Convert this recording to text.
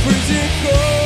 Freezing cold.